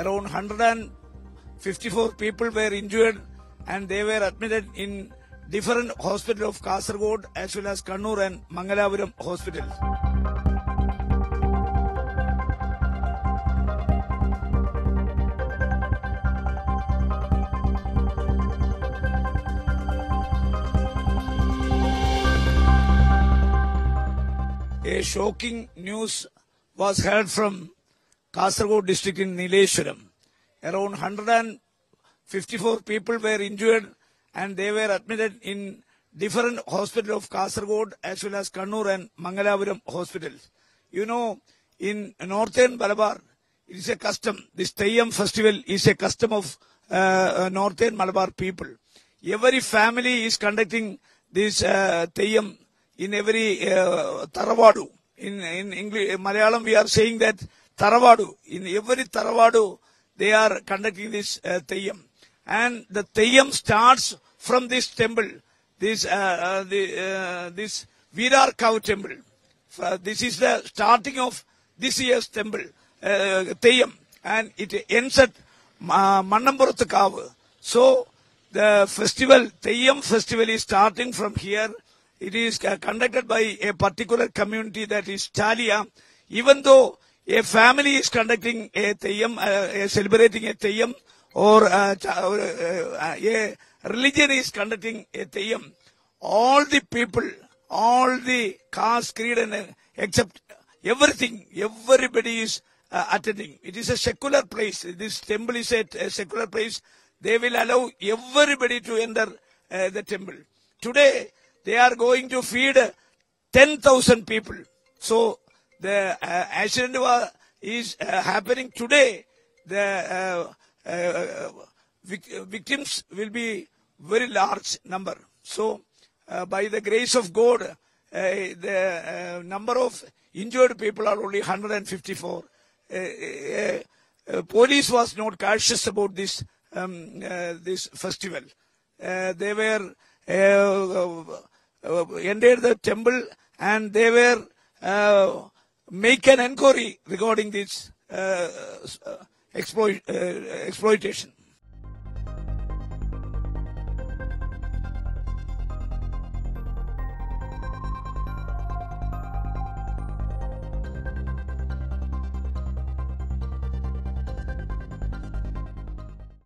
Around 154 people were injured and they were admitted in different hospitals of Kasargod as well as Kannur and Mangaluru hospitals. A shocking news was heard from Kasargod district in Nileshwaram. Around 154 people were injured and they were admitted in different hospitals of Kasargod as well as Kannur and Mangaluru hospitals. You know, in northern Malabar, it is a custom. This Theyyam festival is a custom of northern Malabar people. Every family is conducting this Theyyam in every Tharavadu. In English, Malayalam, we are saying that Tharavadu. In every Tharavadu, they are conducting this Theyyam. And the Theyyam starts from this temple, this Veerarkavu temple. This is the starting of this year's temple, Theyyam. And it ends at Manamburath Kavu. So, the festival, Theyyam festival is starting from here. It is conducted by a particular community, that is Thalia. Even though a family is conducting a Theyyam, celebrating a Theyyam, or a religion is conducting a Theyyam, all the people, all the caste, creed, and except everything, everybody is attending. It is a secular place. This temple is a secular place. They will allow everybody to enter the temple. Today, they are going to feed 10,000 people. So the accident is happening today. The victims will be very large number. So by the grace of God, the number of injured people are only 154. Police was not cautious about this this festival. They were entered the temple and they were make an inquiry regarding this exploitation.